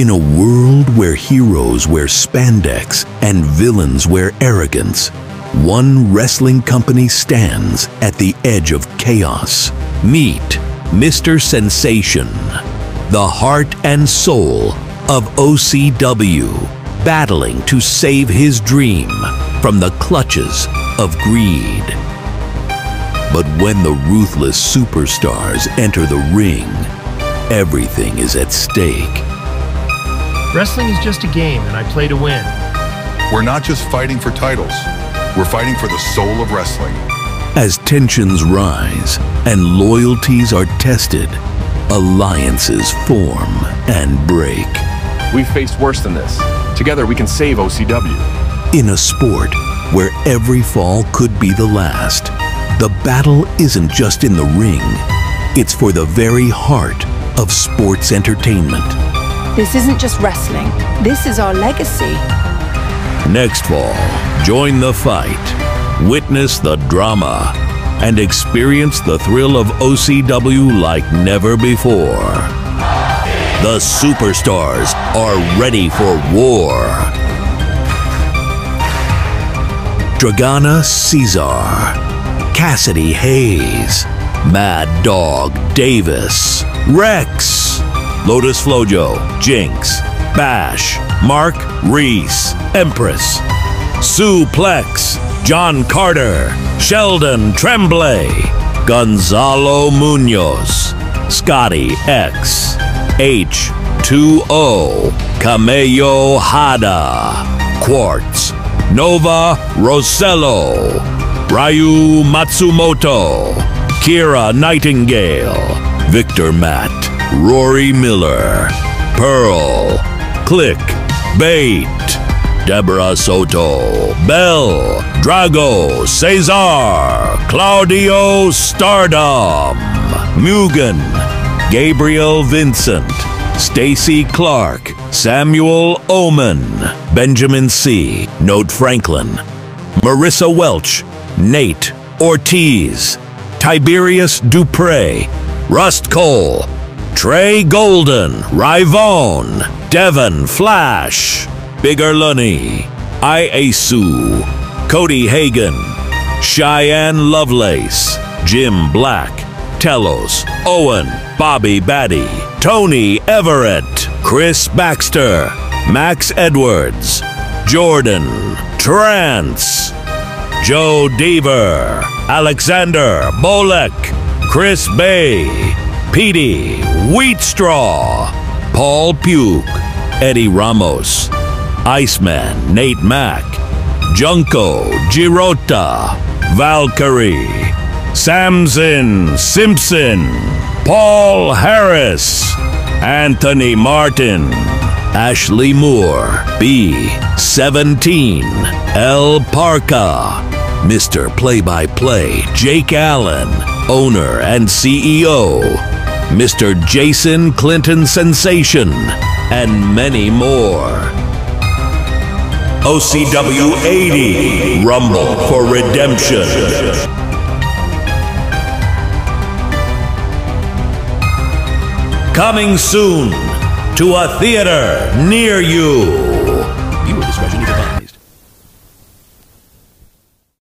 In a world where heroes wear spandex and villains wear arrogance, one wrestling company stands at the edge of chaos. Meet Mr. Sensation, the heart and soul of OCW, battling to save his dream from the clutches of greed. But when the ruthless superstars enter the ring, everything is at stake. Wrestling is just a game, and I play to win. We're not just fighting for titles, we're fighting for the soul of wrestling. As tensions rise and loyalties are tested, alliances form and break. We've faced worse than this. Together we can save OCW. In a sport where every fall could be the last, the battle isn't just in the ring, it's for the very heart of sports entertainment. This isn't just wrestling, this is our legacy. Next fall, join the fight, witness the drama, and experience the thrill of OCW like never before. The superstars are ready for war. Dragana Caesar, Cassidy Hayes, Mad Dog Davis, Rex, Lotus Flojo, Jinx, Bash, Mark Reese, Empress, Suplex, John Carter, Sheldon Tremblay, Gonzalo Munoz, Scotty X, H2O, Cameo Hada, Quartz, Nova Rosello, Ryu Matsumoto, Kira Nightingale, Victor Matt, Rory Miller, Pearl, Click, Bait, Deborah Soto, Bell, Drago, Cesar, Claudio Stardom, Mugen, Gabriel Vincent, Stacy Clark, Samuel Omen, Benjamin C. Note Franklin, Marissa Welch, Nate Ortiz, Tiberius Dupre, Rust Cole, Trey Golden, Rivone, Devon Flash, Bigger Lunny, Iasu, Cody Hagan, Cheyenne Lovelace, Jim Black, Telos, Owen, Bobby Batty, Tony Everett, Chris Baxter, Max Edwards, Jordan, Trance, Joe Deaver, Alexander Bolek, Chris Bay, Petey Wheatstraw, Paul Puke, Eddie Ramos, Iceman Nate Mack, Junko Girota, Valkyrie, Samson Simpson, Paul Harris, Anthony Martin, Ashley Moore, B17, El Parca, Mr. Play-by-Play, Jake Allen, owner and CEO, Mr. Jason Clinton Sensation, and many more. OCW 80, Rumble for Redemption. Coming soon to a theater near you.